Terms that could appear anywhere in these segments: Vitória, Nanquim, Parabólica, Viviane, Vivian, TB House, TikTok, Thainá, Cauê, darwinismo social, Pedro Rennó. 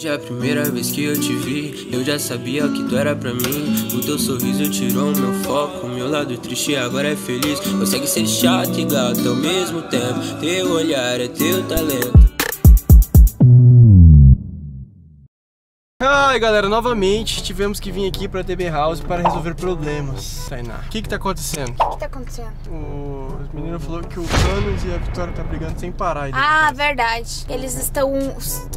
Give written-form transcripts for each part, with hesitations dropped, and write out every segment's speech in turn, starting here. Desde a primeira vez que eu te vi, eu já sabia que tu era pra mim. O teu sorriso tirou meu foco, meu lado triste agora é feliz. Consegue ser chato e gato ao mesmo tempo, teu olhar é teu talento. Ai galera, novamente tivemos que vir aqui pra TB House para resolver problemas. Thainá, o que tá acontecendo? O que tá acontecendo? Os meninos falaram que o Canos e a Vitória tá brigando sem parar aí. Ah, verdade. Eles estão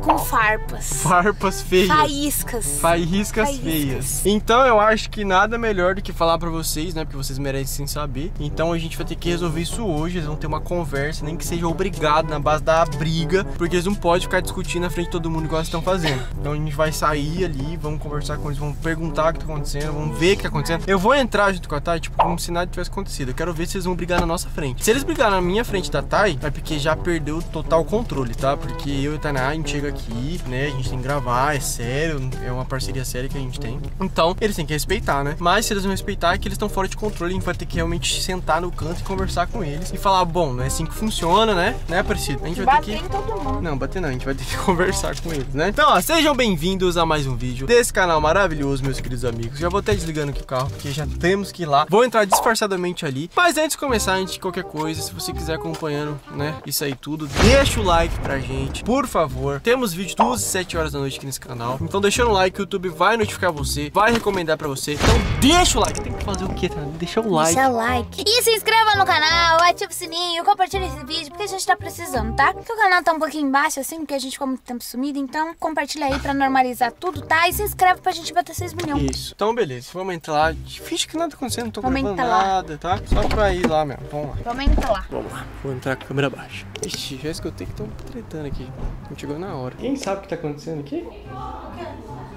com farpas. Farpas feias. Faíscas. Faíscas feias. Então eu acho que nada melhor do que falar pra vocês, né? Porque vocês merecem saber. Então a gente vai ter que resolver isso hoje. Eles vão ter uma conversa, nem que seja obrigado, na base da briga, porque eles não podem ficar discutindo na frente de todo mundo igual eles estão fazendo. Então a gente vai sair ali, vamos conversar com eles, vamos perguntar o que tá acontecendo, vamos ver o que tá acontecendo. Eu vou entrar junto com a Thay, tipo, como se nada tivesse acontecido. Eu quero ver se eles vão brigar na nossa frente. Se eles brigarem na minha frente da Thay, é porque já perdeu total controle, tá? Porque eu e a Thainá, a gente chega aqui, né? A gente tem que gravar, é sério, é uma parceria séria que a gente tem. Então, eles têm que respeitar, né? Mas se eles não respeitar, é que eles estão fora de controle, a gente vai ter que realmente sentar no canto e conversar com eles e falar, bom, não é assim que funciona, né? Não é parecido. A gente vai ter que... Bater em todo mundo. Não, bater não, a gente vai ter que conversar com eles, né? Então, ó, sejam bem-vindos a mais um vídeo desse canal maravilhoso, meus queridos amigos. Já vou até desligando aqui o carro, porque já temos que ir lá. Vou entrar disfarçadamente ali. Mas antes de começar, antes de qualquer coisa, se você quiser acompanhando, né, isso aí tudo, deixa o like pra gente, por favor. Temos vídeo 2 e 7 horas da noite aqui nesse canal. Então deixando o like, o YouTube vai notificar você, vai recomendar pra você. Então deixa o like. Tem que fazer o quê, tá? Deixa o like. Deixa o like. E se inscreva no canal, ativa o sininho, compartilha esse vídeo, porque a gente tá precisando, tá? Porque o canal tá um pouquinho embaixo, assim, porque a gente ficou muito tempo sumido. Então compartilha aí pra normalizar tudo, tá? E se inscreve pra gente bater 6 milhões. Isso. Então, beleza. Vamos entrar lá. Finge que nada tá acontecendo, não tô gravando nada, tá? Só pra ir lá mesmo. Vamos lá. Vamos entrar lá. Vamos lá. Vou entrar com a câmera baixa. Ixi, já escutei que estão tretando aqui. Não chegou na hora. Quem sabe o que tá acontecendo aqui?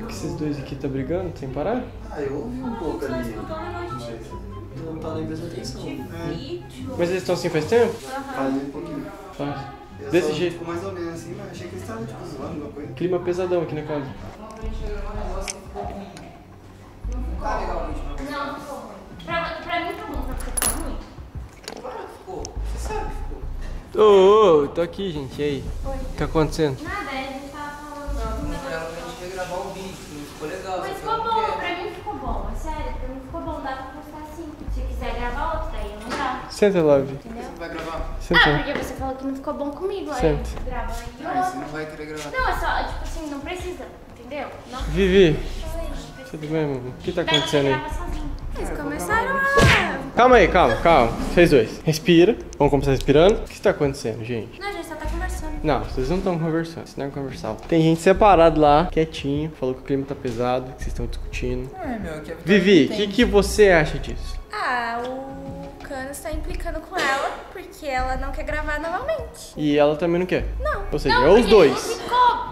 Que esses dois aqui tá brigando sem parar? Ah, eu ouvi um pouco ali. Não tá nem prestando atenção. Mas eles estão assim faz tempo? Faz um pouquinho. Faz. Desse jeito? Ficou mais ou menos assim, mas achei que eles estavam tipo zoando alguma coisa. Clima pesadão aqui na casa. Não ficou legal hoje. Não, ficou ruim. Pra mim tá bom, tá ruim? Claro que ficou. Você sabe que ficou. Ô, tô aqui, gente. E aí? Oi. O que tá acontecendo? Nada, a gente tava falando. A gente veio gravar um vídeo, não ficou legal. Mas ficou bom, pra mim ficou bom. É sério, pra mim ficou bom. Dá pra postar assim. Se quiser gravar outra, aí não dá. Senta lá, Vi. Entendeu? Você vai gravar? Senta. Ah, porque você falou que não ficou bom comigo. Aí eu gravo aí. Ah, você não vai querer gravar. Não, é só, tipo assim, não precisa. Entendeu? Não. Vivi, tudo bem, meu? O que tá acontecendo aí? Eles começaram a... Calma aí. Vocês dois. Respira. Vamos começar respirando. O que tá acontecendo, gente? Não, a gente só tá conversando. Não, vocês não estão conversando. Vocês não conversavam. Tem gente separado lá, quietinho. Falou que o clima tá pesado, que vocês estão discutindo. É, meu, que Vivi, o que você acha disso? Ah, o Cano está implicando com ela, porque ela não quer gravar novamente. E ela também não quer? Não. Ou seja, é os dois.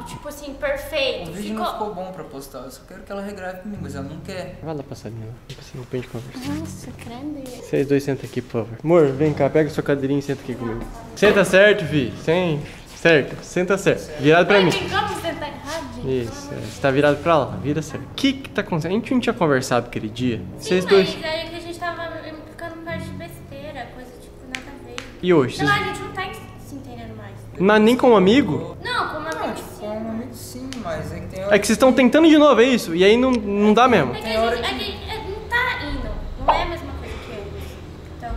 Tipo assim, perfeito. O vídeo não ficou bom pra postar. Eu só quero que ela regrave comigo, mas ela não quer. Vai lá passar nela. Não pende conversa. Nossa, credo. Vocês dois sentam aqui, por favor. Amor, vem cá, pega sua cadeirinha e senta aqui comigo. Senta certo, Vi. Senta certo. Virado pra mim. Isso, você tá virado pra lá. Vira certo. O que que tá acontecendo? A gente não tinha conversado aquele dia. Vocês dois. Sim, mas aí que a gente tava ficando um par de besteira, coisa tipo nada a ver. E hoje? Sei lá, a gente não tá se entendendo mais. Mas nem com um amigo? Não, com sim, mas é que tem hora. É que vocês estão tentando de novo, é isso? E aí não dá mesmo. É que a gente não tá indo, não é a mesma coisa que eu. Então,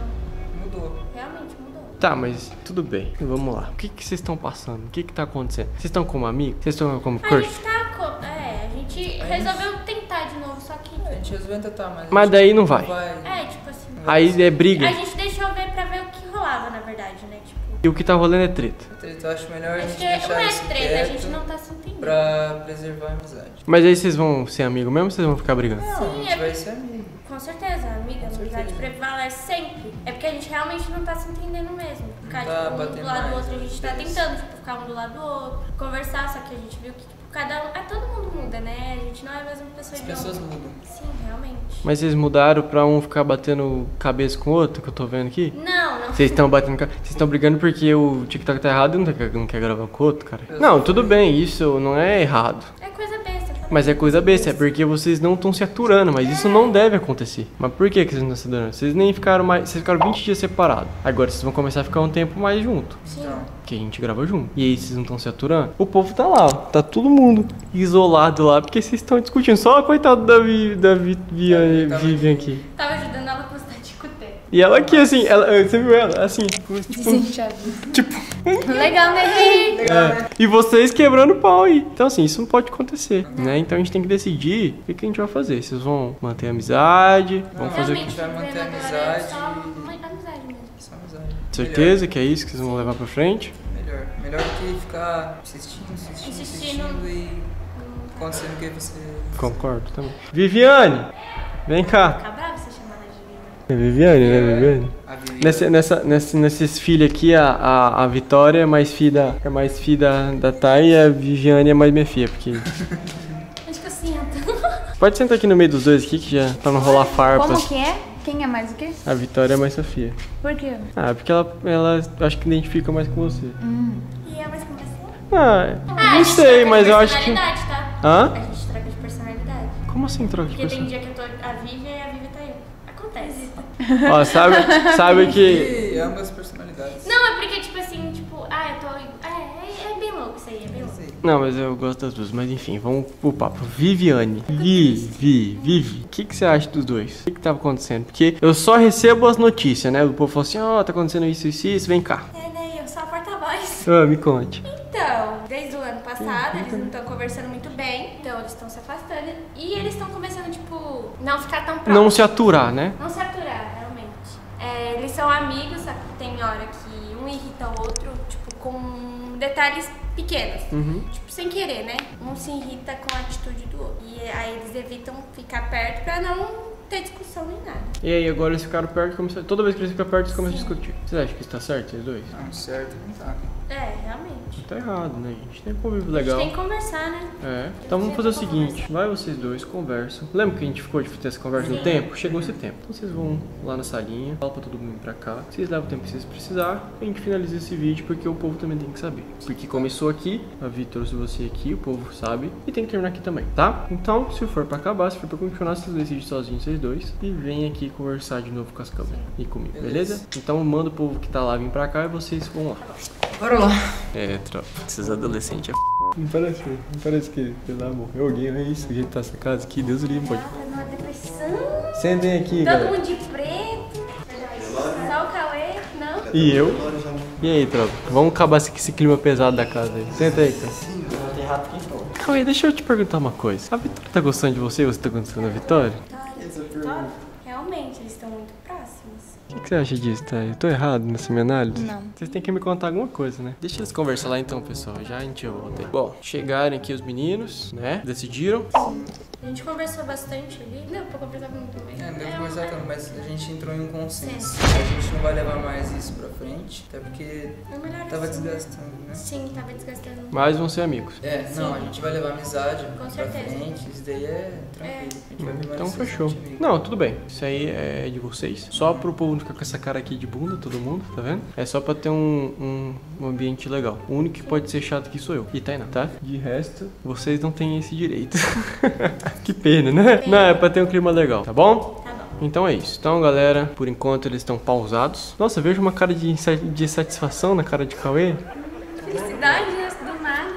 mudou. Realmente mudou. Tá, mas tudo bem. Vamos lá. O que que vocês estão passando? O que que tá acontecendo? Vocês estão como amigo? Vocês estão como crush? A gente resolveu tentar de novo, só que... A gente resolveu tentar, mas daí não vai. É, tipo assim... Aí é briga. A gente deixou ver pra ver o que rolava, na verdade, né? Tipo... E o que tá rolando é treta. Eu acho melhor a gente deixar isso quieto, a gente não tá se entendendo. Pra preservar a amizade. Mas aí vocês vão ser amigos mesmo ou vocês vão ficar brigando? Não, sim, a gente vai ser amigo. Com certeza, amiga, a amizade prevalece sempre. É porque a gente realmente não tá se entendendo mesmo. Ficar tipo, um do lado do outro, a gente tá tentando tipo, ficar um do lado do outro, conversar, só que a gente viu que tipo, cada um... Ah, todo mundo muda, né? A gente não é a mesma pessoa. As pessoas mudam. Sim, realmente. Mas vocês mudaram pra um ficar batendo cabeça com o outro, que eu tô vendo aqui? Não, não. Vocês estão batendo... Vocês estão brigando porque o TikTok tá errado e não quer gravar com o outro, cara. Não, tudo bem, isso não é errado. É coisa besta, Mas é coisa besta, é porque vocês não estão se aturando, mas isso não deve acontecer. Mas por que vocês não estão se aturando? Vocês nem ficaram mais, vocês ficaram 20 dias separados. Agora vocês vão começar a ficar um tempo mais junto. Sim. Que a gente grava junto. E aí vocês não estão se aturando? O povo tá lá, ó, tá todo mundo isolado lá, porque vocês estão discutindo. Só a coitada da Vivian aqui. Tava ajudando ela a postar ticoté. E ela aqui assim, você viu ela? Assim, tipo... Legal, né, Ri? Legal, né? E vocês quebrando o pau aí. Então, assim, isso não pode acontecer, né? Então, a gente tem que decidir o que a gente vai fazer. Vocês vão manter a amizade? Vão fazer o quê? A gente vai manter a amizade. Só amizade. Certeza que é isso que vocês vão levar pra frente? Melhor. Melhor que ficar insistindo e acontecendo o que você... Concordo também. Viviane, vem cá. Tá brava você chamar ela de Viviane? É Viviane, né, Viviane? Nesses filhos aqui, a Vitória é mais filha da Thay e a Viviane é mais minha filha, porque... Onde que eu sento? Pode sentar aqui no meio dos dois aqui, que já pra não rolar farpas. Como que é? Quem é mais o quê? A Vitória é mais Sofia. Por quê? Ah, porque ela acho que identifica mais com você. E é mais com você? Ah, não sei, mas eu acho que... Tá? Hã? A gente troca de personalidade. Como assim troca de personalidade? Porque tem dia que eu tô a Vivian e a Vivian tá eu. Acontece. Ó, sabe que... Ambas personalidades. Não, é porque tipo assim, tipo, eu tô... É bem louco isso aí, é bem louco. Não, mas eu gosto das duas, mas enfim, vamos pro papo. Viviane, o que você acha dos dois? O que tava acontecendo? Porque eu só recebo as notícias, né? O povo fala assim, ó, tá acontecendo isso, vem cá. É, né, eu sou a porta-voz. Ah, me conte. Então, desde o ano passado, eles não estão conversando muito bem, então eles estão se afastando e eles estão começando, tipo, não ficar tão próximos. Não se aturar, né? Não se aturar, realmente. É, eles são amigos, tem hora que um irrita o outro, tipo, com detalhes pequenos, tipo, sem querer, né? Um se irrita com a atitude do outro. E aí eles evitam ficar perto pra não ter discussão nem nada. E aí, agora eles ficaram perto, toda vez que eles ficam perto, eles começam a discutir. Vocês acham que isso tá certo, vocês dois? Não, certo não tá. É, realmente. Tá errado, né, gente? Tem um convívio legal. A gente tem que conversar, né? É. Então vamos fazer o seguinte, vai vocês dois, conversam. Lembra que a gente ficou de ter essa conversa no tempo? Chegou esse tempo. Então vocês vão lá na salinha, fala pra todo mundo pra cá. Vocês levam o tempo que vocês precisarem. A gente finaliza esse vídeo, porque o povo também tem que saber. Porque começou aqui, a Vi trouxe você aqui, o povo sabe, e tem que terminar aqui também, tá? Então, se for pra acabar, se for pra continuar, vocês decidem sozinhos, vocês dois, e vem aqui conversar de novo com as câmeras e comigo, beleza? Então manda o povo que tá lá vir pra cá e vocês vão lá. Bora lá. É, tropa, esses adolescentes é f***. Não parece que, pelo amor, é alguém, é isso, o jeito que tá essa casa aqui, Deus livre, pode. Sentem aqui, galera. Todo mundo de preto, só o Cauê, não? E eu? E aí, tropa? Vamos acabar esse clima pesado da casa aí. Senta aí, cara. Sim, eu não tenho rato quem for. Calma aí, deixa eu te perguntar uma coisa. A Vitória tá gostando de você e você tá gostando da Vitória? Vitória? Realmente, eles estão muito próximos. O que você acha disso, Thay? Eu tô errado nessa minha análise? Não. Vocês têm que me contar alguma coisa, né? Deixa eles conversar lá então, pessoal. Já a gente volta aí. Bom, chegaram aqui os meninos, né? Decidiram. Sim. A gente conversou bastante ali. Não, pra conversar muito bem. É, deu pra conversar também, mas a gente entrou em um consenso. A gente não vai levar mais isso pra frente, até porque tava desgastando, né? Sim, tava desgastando. Mas vão ser amigos. É, não, a gente vai levar amizade pra frente, isso daí é tranquilo. A gente vai levar então fechou. Não, tudo bem. Isso aí é de vocês. Só pro povo não ficar com essa cara aqui de bunda, todo mundo, tá vendo? É só pra ter um ambiente legal. O único que pode ser chato aqui sou eu e Thainá, tá? De resto, vocês não têm esse direito. Que pena, né? Não, é pra ter um clima legal, tá bom? Tá bom. Então é isso. Então, galera, por enquanto eles estão pausados. Nossa, eu vejo uma cara de satisfação na cara de Cauê. Felicidade, do nada.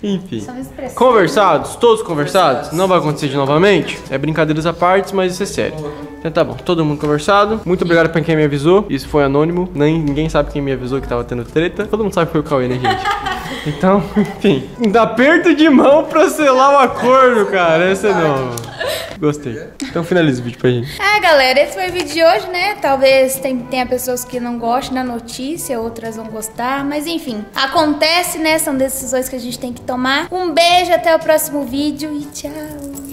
Enfim, conversados, todos conversados. Não vai acontecer de novamente. É brincadeiras à parte, mas isso é sério. Então tá bom, todo mundo conversado. Muito obrigado pra quem me avisou. Isso foi anônimo. Ninguém sabe quem me avisou que tava tendo treta. Todo mundo sabe que foi o Cauê, né, gente? Então, enfim, dá aperto de mão pra selar o acordo, cara. Essa não. Gostei. Então finaliza o vídeo pra gente. Ah, galera, esse foi o vídeo de hoje, né? Talvez tenha pessoas que não gostem da notícia, outras vão gostar, mas enfim, acontece, né? São decisões que a gente tem que tomar. Um beijo, até o próximo vídeo e tchau.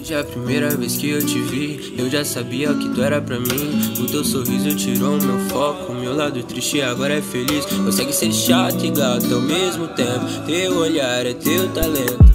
Já a primeira vez que eu te vi, eu já sabia que tu era pra mim. O teu sorriso tirou meu foco, meu lado triste agora é feliz. Consegue ser chato e gato ao mesmo tempo, teu olhar é teu talento.